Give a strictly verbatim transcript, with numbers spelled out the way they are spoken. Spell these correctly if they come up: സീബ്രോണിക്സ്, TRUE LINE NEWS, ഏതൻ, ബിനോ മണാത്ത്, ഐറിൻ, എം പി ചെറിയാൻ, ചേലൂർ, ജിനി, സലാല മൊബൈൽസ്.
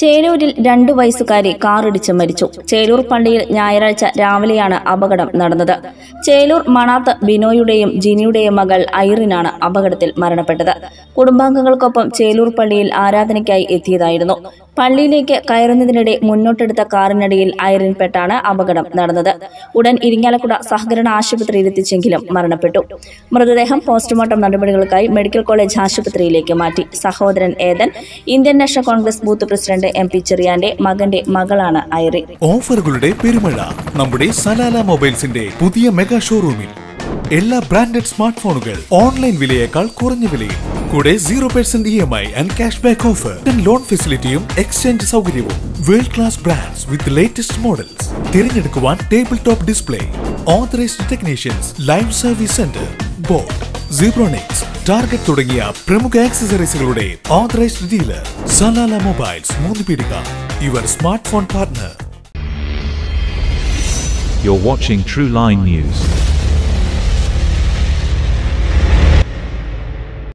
ചേരൂരിൽ രണ്ടു വയസ്സുകാരി കാറിടിച്ച് മരിച്ചു. ചേലൂർ പള്ളിയിൽ ഞായറാഴ്ച രാവിലെയാണ് അപകടം നടന്നത്. ചേലൂർ മണാത്ത് ബിനോയുടെയും ജിനിയുടെയും മകൾ ഐറിനാണ് അപകടത്തിൽ മരണപ്പെട്ടത്. കുടുംബാംഗങ്ങൾക്കൊപ്പം ചേലൂർ പള്ളിയിൽ ആരാധനയ്ക്കായി എത്തിയതായിരുന്നു. പള്ളിയിലേക്ക് കയറുന്നതിനിടെ മുന്നോട്ടെടുത്ത കാറിനടിയിൽ ഐറിൻപെട്ടാണ് അപകടം നടന്നത്. ഉടൻ ഇരിങ്ങാലക്കുട സഹകരണ ആശുപത്രിയിൽ എത്തിച്ചെങ്കിലും മരണപ്പെട്ടു. മൃതദേഹം പോസ്റ്റ്മോർട്ടം നടപടികൾക്കായി മെഡിക്കൽ കോളേജ് ആശുപത്രിയിലേക്ക് മാറ്റി. സഹോദരൻ ഏതൻ Indian National Congress booth president M P ചെറിയാന്റെ മകന്റെ മകളാണ് ഐറി. ഓഫറുകളുടെ പെരുമഴ നമ്മുടെ സലാല മൊബൈൽസിന്റെ പുതിയ മെഗാ ഷോറൂമിൽ എല്ലാ ബ്രാൻഡഡ് സ്മാർട്ട് ഫോണുകൾ ഓൺലൈൻ വിലയേക്കാൾ കുറഞ്ഞ വിലയിൽ. കൂടെ zero percent E M I and cash back offer, loan ഫെസിലിറ്റിയും എക്സ്ചേഞ്ച് സൗകര്യവും. World class brands with latest models. തിരഞ്ഞെടുക്കുവാൻ table top display, authorised technicians, live service centre, boat, സീബ്രോണിക്സ്, Target തുടങ്ങിയ പ്രമുഖ ആക്സസറീസുകളുടെ authorised dealer സലാല മൊബൈൽസ്, Moonnupeedika, your smart phone partner. You're watching True Line News.